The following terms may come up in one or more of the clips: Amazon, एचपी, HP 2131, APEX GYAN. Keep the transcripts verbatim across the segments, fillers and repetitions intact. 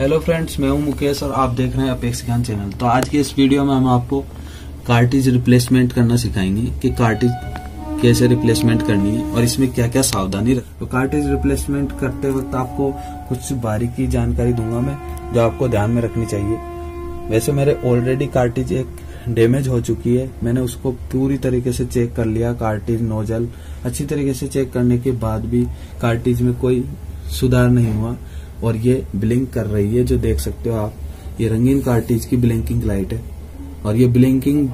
Hello friends, मैं हूं मुकेश और आप देख रहे हैं अपेक्स ज्ञान चैनल। तो आज के इस वीडियो में हम आपको कार्टिज रिप्लेसमेंट करना सिखाएंगे कि कार्टिज कैसे रिप्लेसमेंट करनी है और इसमें क्या क्या सावधानी रख। तो कार्टिज रिप्लेसमेंट करते वक्त आपको कुछ बारीकी जानकारी दूंगा मैं, जो आपको ध्यान में रखनी चाहिए। वैसे मेरे ऑलरेडी कार्टिज एक डैमेज हो चुकी है, मैंने उसको पूरी तरीके से चेक कर लिया। कार्टिज नोजल अच्छी तरीके से चेक करने के बाद भी कार्टिज में कोई सुधार नहीं हुआ और ये ब्लिंक कर रही है, जो देख सकते हो आप। ये रंगीन कार्टिज की ब्लिंकिंग लाइट है और ये ब्लिंकिंग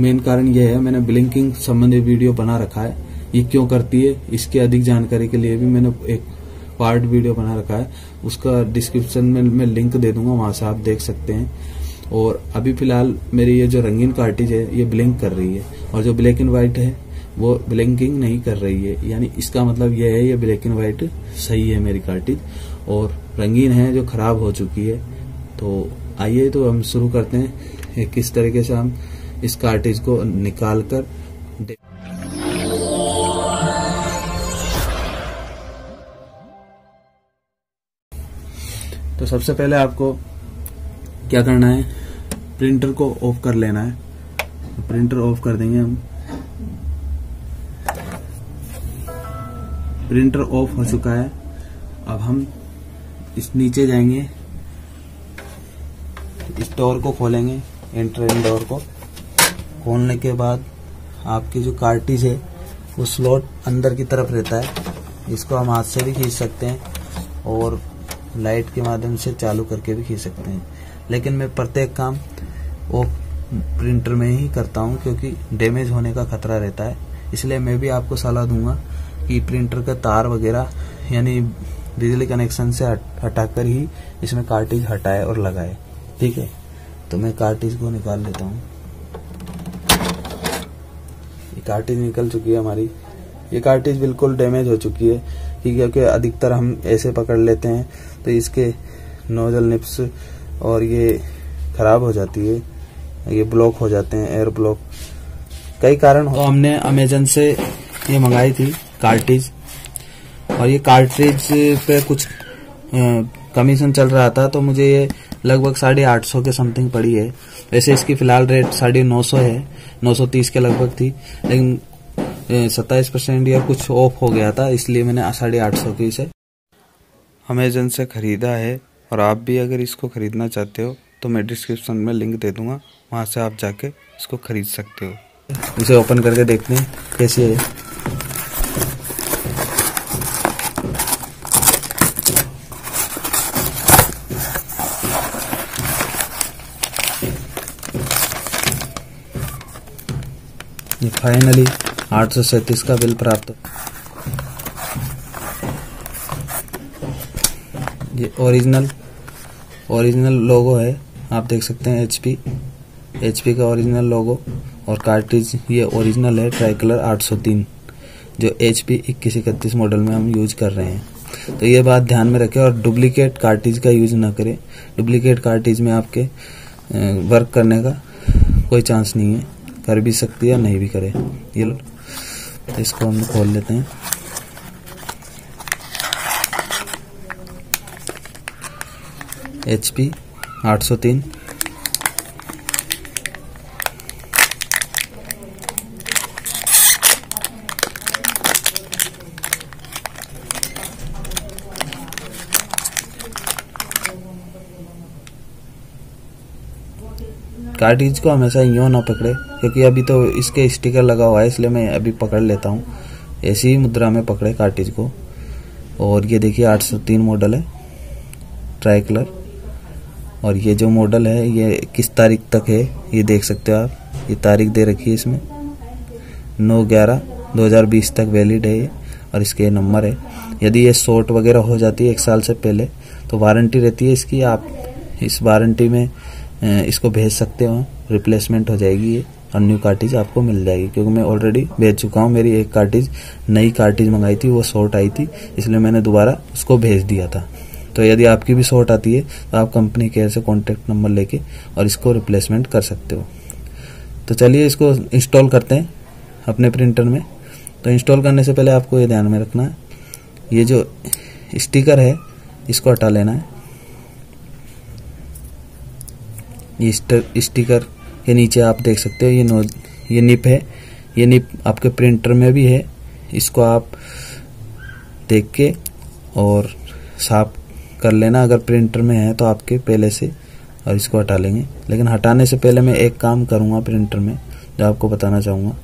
मेन कारण ये है। मैंने ब्लिंकिंग संबंधी वीडियो बना रखा है, ये क्यों करती है इसकी अधिक जानकारी के लिए भी मैंने एक पार्ट वीडियो बना रखा है, उसका डिस्क्रिप्शन में मैं लिंक दे दूंगा, वहां से आप देख सकते हैं। और अभी फिलहाल मेरी ये जो रंगीन कार्टिज है ये ब्लिंक कर रही है और जो ब्लैक एंड व्हाइट है वो ब्लिंकिंग नहीं कर रही है, यानी इसका मतलब यह है ये ब्लैक एंड व्हाइट सही है मेरी कार्टिज और रंगीन है जो खराब हो चुकी है। तो आइए तो हम शुरू करते हैं किस तरीके से हम इस कार्टिज को निकाल कर। तो सबसे पहले आपको क्या करना है, प्रिंटर को ऑफ कर लेना है। तो प्रिंटर ऑफ कर देंगे हम। प्रिंटर ऑफ हो चुका है। अब हम इस नीचे जाएंगे, इस डोर को खोलेंगे, एंट्रेंस डोर को खोलने के बाद आपकी जो कार्टिज है वो स्लॉट अंदर की तरफ रहता है। इसको हम हाथ से भी खींच सकते हैं और लाइट के माध्यम से चालू करके भी खींच सकते हैं, लेकिन मैं प्रत्येक काम वो प्रिंटर में ही करता हूं क्योंकि डैमेज होने का खतरा रहता है। इसलिए मैं भी आपको सलाह दूंगा कि प्रिंटर का तार वगैरह यानी बिजली कनेक्शन से हटाकर ही इसमें कार्टिज हटाए और लगाए, ठीक है। तो मैं कार्टिज को निकाल लेता हूं। ये कार्टिज निकल चुकी है हमारी। ये कार्टिज बिल्कुल डैमेज हो चुकी है क्योंकि अधिकतर हम ऐसे पकड़ लेते हैं तो इसके नोजल निप्स और ये खराब हो जाती है, ये ब्लॉक हो जाते हैं, एयर ब्लॉक कई कारण हो। तो हमने अमेजन से ये मंगाई थी कार्टिज और ये कार्टिज पे कुछ कमीशन चल रहा था, तो मुझे ये लगभग साढ़े आठ सौ के समथिंग पड़ी है। वैसे इसकी फिलहाल रेट साढ़े नौ सौ है, नौ सौ तीस के लगभग थी, लेकिन सत्ताईस परसेंट या कुछ ऑफ हो गया था, इसलिए मैंने साढ़े आठ सौ की इसे अमेजन से खरीदा है। और आप भी अगर इसको ख़रीदना चाहते हो तो मैं डिस्क्रिप्शन में लिंक दे दूंगा, वहाँ से आप जाके इसको ख़रीद सकते हो। इसे ओपन करके देखते हैं कैसी है। ये फाइनली आठ सौ सैंतीस का बिल प्राप्त हो। ये ओरिजिनल ओरिजिनल लोगो है, आप देख सकते हैं एचपी एचपी का ओरिजिनल लोगो और कार्टिज ये ओरिजिनल है, ट्राई कलर आठ सौ तीन जो एचपी इक्कीस इकतीस मॉडल में हम यूज कर रहे हैं। तो ये बात ध्यान में रखें और डुप्लीकेट कार्टिज का यूज ना करें। डुप्लीकेट कार्टिज में आपके वर्क करने का कोई चांस नहीं है, कर भी सकती है और नहीं भी करे। ये लो, इसको हम खोल लेते हैं। एचपी आठ सौ तीन कार्टिज को हमेशा यूं ना पकड़े क्योंकि अभी तो इसके स्टिकर लगा हुआ है, इसलिए मैं अभी पकड़ लेता हूं। ऐसी ही मुद्रा में पकड़े कार्टिज को। और ये देखिए आठ सौ तीन मॉडल है, ट्राई कलर, और ये जो मॉडल है ये किस तारीख तक है ये देख सकते हो आप। ये तारीख दे रखी है इसमें नौ ग्यारह दो हज़ार बीस तक वैलिड है ये, और इसके नंबर है। यदि ये शॉर्ट वगैरह हो जाती है एक साल से पहले तो वारंटी रहती है इसकी, आप इस वारंटी में इसको भेज सकते हो, रिप्लेसमेंट हो जाएगी ये और न्यू कार्टिज आपको मिल जाएगी। क्योंकि मैं ऑलरेडी भेज चुका हूँ, मेरी एक कार्टिज नई कार्टिज मंगाई थी, वो शॉर्ट आई थी, इसलिए मैंने दोबारा उसको भेज दिया था। तो यदि आपकी भी शॉर्ट आती है तो आप कंपनी केयर से कॉन्टैक्ट नंबर लेके और इसको रिप्लेसमेंट कर सकते हो। तो चलिए इसको इंस्टॉल करते हैं अपने प्रिंटर में। तो इंस्टॉल करने से पहले आपको ये ध्यान में रखना है, ये जो स्टिकर है इसको हटा लेना है। ये स्टिकर के नीचे आप देख सकते हो, ये नो ये निप है, ये निप आपके प्रिंटर में भी है। इसको आप देख के और साफ कर लेना अगर प्रिंटर में है तो आपके पहले से, और इसको हटा लेंगे। लेकिन हटाने से पहले मैं एक काम करूँगा प्रिंटर में जो आपको बताना चाहूँगा,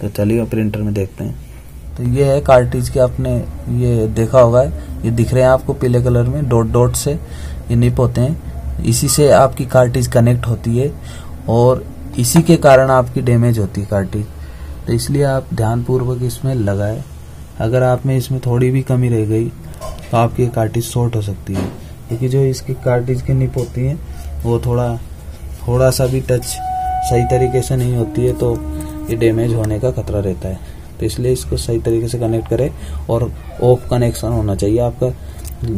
तो चलिए प्रिंटर में देखते हैं। तो ये है कार्ट्रिज के, आपने ये देखा होगा, ये दिख रहे हैं आपको पीले कलर में डॉट डॉट से, ये निप होते हैं। इसी से आपकी कार्ट्रिज कनेक्ट होती है और इसी के कारण आपकी डैमेज होती है कार्ट्रिज। तो इसलिए आप ध्यानपूर्वक इसमें लगाए, अगर आप में इसमें थोड़ी भी कमी रह गई तो आपकी कार्ट्रिज शॉर्ट हो सकती है, क्योंकि जो इसकी कार्ट्रिज की निप होती है वो थोड़ा थोड़ा सा भी टच सही तरीके से नहीं होती है तो ये डैमेज होने का खतरा रहता है। तो इसलिए इसको सही तरीके से कनेक्ट करें और ऑफ कनेक्शन होना चाहिए आपका,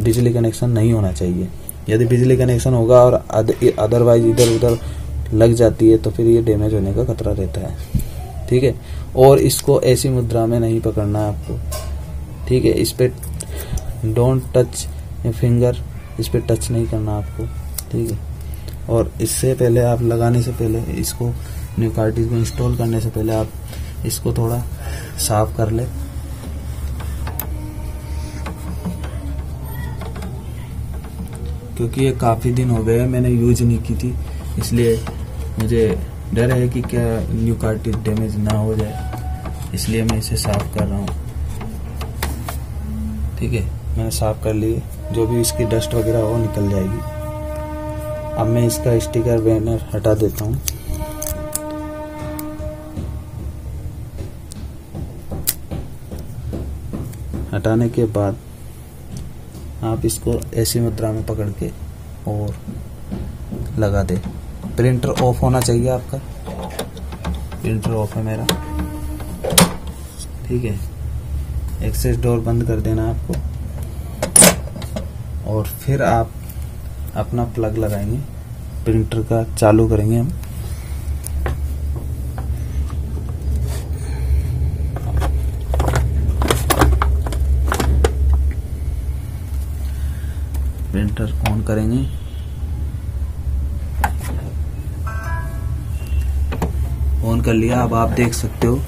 बिजली कनेक्शन नहीं होना चाहिए। यदि बिजली कनेक्शन होगा और अदरवाइज इधर उधर लग जाती है तो फिर ये डैमेज होने का खतरा रहता है, ठीक है। और इसको ऐसी मुद्रा में नहीं पकड़ना है आपको, ठीक है। इस पर डोंट टच फिंगर, इस पर टच नहीं करना आपको, ठीक है। और इससे पहले आप लगाने से पहले, इसको न्यू कार्ट्रिज को इंस्टॉल करने से पहले आप इसको थोड़ा साफ कर ले, क्योंकि ये काफ़ी दिन हो गए मैंने यूज नहीं की थी, इसलिए मुझे डर है कि क्या न्यू कार्ट्रिज डैमेज ना हो जाए, इसलिए मैं इसे साफ कर रहा हूँ, ठीक है। मैंने साफ कर ली, जो भी इसकी डस्ट वगैरह हो निकल जाएगी। अब मैं इसका स्टिकर बैनर हटा देता हूँ। हटाने के बाद आप इसको ऐसी मुद्रा में पकड़ के और लगा दे। प्रिंटर ऑफ होना चाहिए आपका, प्रिंटर ऑफ है मेरा, ठीक है। एक्सेस डोर बंद कर देना आपको, और फिर आप अपना प्लग लगाएंगे, प्रिंटर का चालू करेंगे हम। प्रिंटर ऑन करेंगे, ऑन कर लिया। अब आप देख सकते हो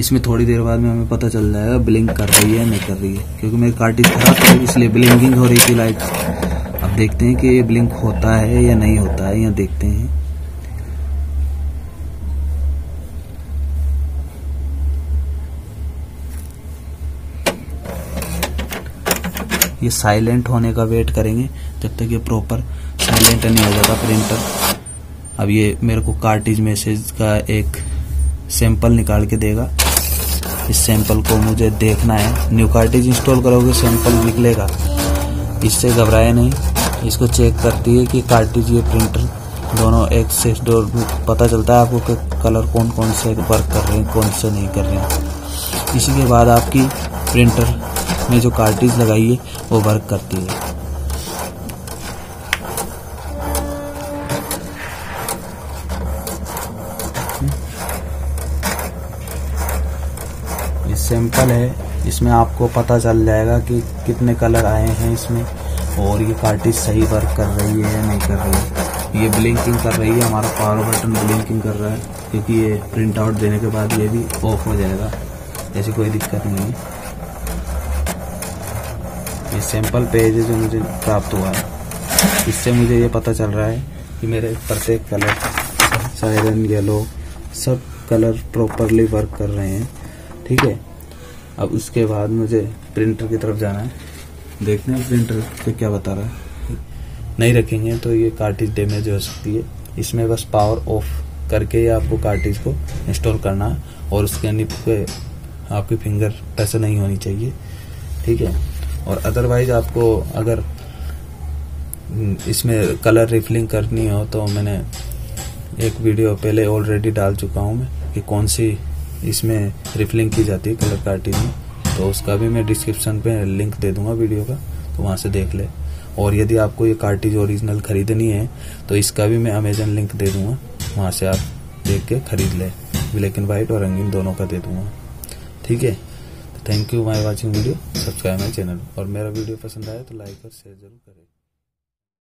इसमें थोड़ी देर बाद में हमें पता चल जाएगा ब्लिंक कर रही है नहीं कर रही है, क्योंकि मेरी कार्ट्रिज खराब थी इसलिए ब्लिंकिंग हो रही थी लाइट। अब देखते हैं कि ये ब्लिंक होता है या नहीं होता है, या देखते हैं। ये साइलेंट होने का वेट करेंगे जब तक ये प्रॉपर साइलेंट नहीं हो जाता प्रिंटर। अब ये मेरे को कार्ट्रिज मैसेज का एक सैंपल निकाल के देगा, इस सैंपल को मुझे देखना है। न्यू कार्ट्रिज इंस्टॉल करोगे सैंपल निकलेगा, इससे घबराए नहीं, इसको चेक करती है कि कार्ट्रिज ये प्रिंटर दोनों एक से डोर पता चलता है आपको कि कलर कौन कौन से वर्क कर रहे हैं कौन से नहीं कर रहे हैं। इसी के बाद आपकी प्रिंटर में जो कार्ट्रिज लगाई है वो वर्क करती है। ये सैंपल है, इसमें आपको पता चल जाएगा कि कितने कलर आए हैं इसमें, और ये कार्ट्रिज सही वर्क कर रही है या नहीं कर रही है। ये ब्लिंकिंग कर रही है, हमारा पावर बटन ब्लिंकिंग कर रहा है, क्योंकि ये प्रिंट आउट देने के बाद ये भी ऑफ हो जाएगा, ऐसी कोई दिक्कत नहीं है। ये सैंपल पेज है जो मुझे प्राप्त हुआ है, इससे मुझे ये पता चल रहा है कि मेरे प्रत्येक कलर साइरन येलो सब कलर प्रॉपरली वर्क कर रहे हैं, ठीक है। अब उसके बाद मुझे प्रिंटर की तरफ जाना है, देखते हैं प्रिंटर पे क्या बता रहा है। नहीं रखेंगे तो ये कार्ट्रिज डैमेज हो सकती है। इसमें बस पावर ऑफ करके ही आपको कार्ट्रिज को इंस्टॉल करना है, और उसके निप पे आपकी फिंगर टच नहीं होनी चाहिए, ठीक है। और अदरवाइज आपको अगर इसमें कलर रिफिलिंग करनी हो तो मैंने एक वीडियो पहले ऑलरेडी डाल चुका हूँ मैं कि कौन सी इसमें रिफिलिंग की जाती है कलर कार्ट्रिज में, तो उसका भी मैं डिस्क्रिप्शन पे लिंक दे दूँगा वीडियो का, तो वहाँ से देख ले। और यदि आपको ये कार्ट्रिज ओरिजिनल ख़रीदनी है तो इसका भी मैं अमेजन लिंक दे दूँगा, वहाँ से आप देख के ख़रीद लें, ब्लैक एंड वाइट और रंगीन दोनों का दे दूँगा, ठीक है। Thank you my watching video, subscribe my channel, और मेरा वीडियो पसंद आए तो लाइक और शेयर जरूर करें।